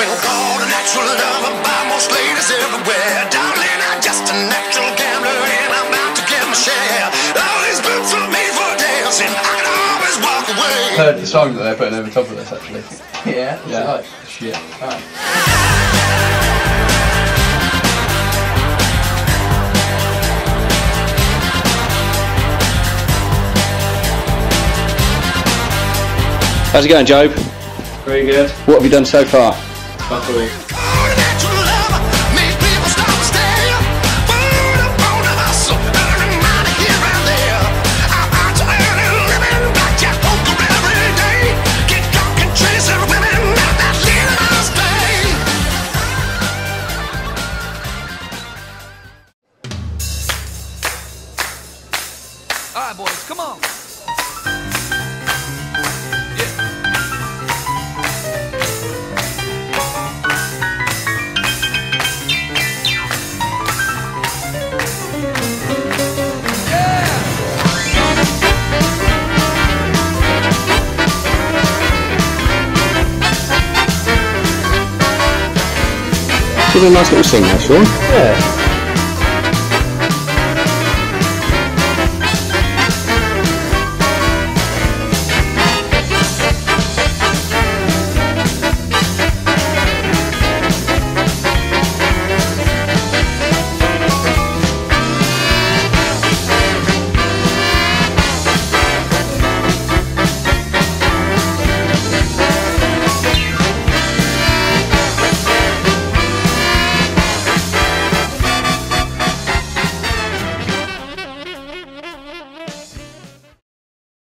been called a natural lover by most ladies everywhere. Darling, I'm just a natural gambler and I'm out to get my share. All these boots are made for dancing, I can always walk away. I heard the song that they're putting over top of this, actually. Yeah? What's it like? Shit. Alright. How's it going, Job? Very good. What have you done so far? Buckley. Alright, boys, come on. It's a nice little sing, actually. Yeah.